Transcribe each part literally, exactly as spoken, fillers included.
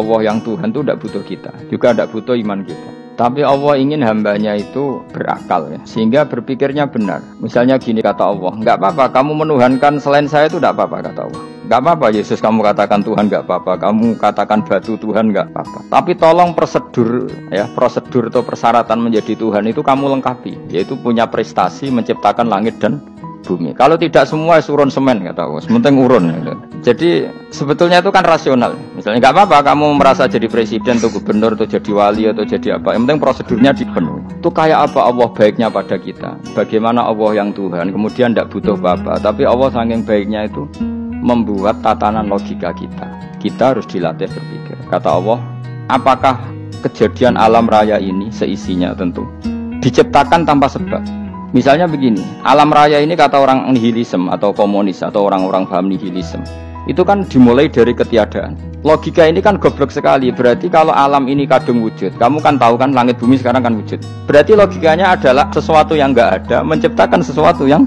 Allah yang Tuhan itu tidak butuh kita, juga tidak butuh iman kita. Tapi Allah ingin hambanya itu berakal ya, sehingga berpikirnya benar. Misalnya gini kata Allah, enggak apa-apa kamu menuhankan selain saya itu enggak apa-apa kata Allah. Enggak apa-apa Yesus kamu katakan Tuhan enggak apa-apa, kamu katakan batu Tuhan enggak apa-apa. Tapi tolong prosedur ya, prosedur atau persyaratan menjadi Tuhan itu kamu lengkapi, yaitu punya prestasi menciptakan langit dan bumi. Kalau tidak semua urun semen kata Allah, penting urun gitu. Jadi sebetulnya itu kan rasional. Misalnya nggak apa-apa kamu merasa jadi presiden atau gubernur atau jadi wali atau jadi apa, yang penting prosedurnya dipenuhi. Itu kayak apa Allah baiknya pada kita, bagaimana Allah yang Tuhan kemudian tidak butuh bapak, tapi Allah saking baiknya itu membuat tatanan logika kita. Kita harus dilatih berpikir. Kata Allah, apakah kejadian alam raya ini seisinya tentu diciptakan tanpa sebab? Misalnya begini, alam raya ini kata orang nihilisme atau komunis atau orang-orang paham nihilisme, itu kan dimulai dari ketiadaan. Logika ini kan goblok sekali, berarti kalau alam ini kadung wujud, kamu kan tahu kan langit bumi sekarang kan wujud. Berarti logikanya adalah sesuatu yang nggak ada menciptakan sesuatu yang,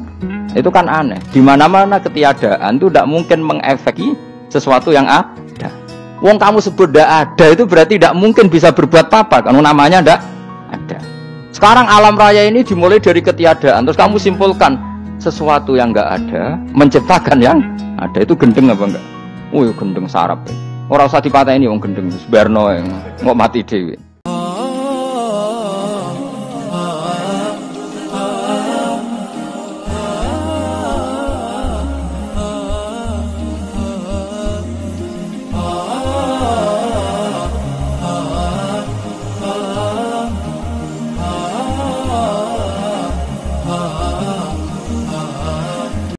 itu kan aneh. Di mana-mana ketiadaan itu tidak mungkin mengefeki sesuatu yang ada. Wong kamu sebut tidak ada itu berarti tidak mungkin bisa berbuat apa-apa, karena namanya tidak ada. Sekarang alam raya ini dimulai dari ketiadaan, terus kamu simpulkan sesuatu yang nggak ada menciptakan yang ada, itu gendeng apa enggak? Oh, gendeng sarap. Orang usah dipateni wong gendeng, sebarno, nggak mati dewi.